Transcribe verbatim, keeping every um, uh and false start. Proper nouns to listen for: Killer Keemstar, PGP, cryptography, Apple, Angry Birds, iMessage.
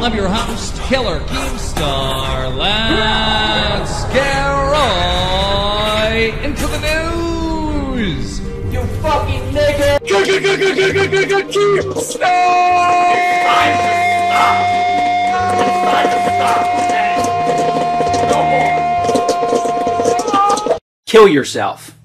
I'm your host, Killer Keemstar. Let's get right into the news! You fucking nigga! Keemstar! Kill yourself.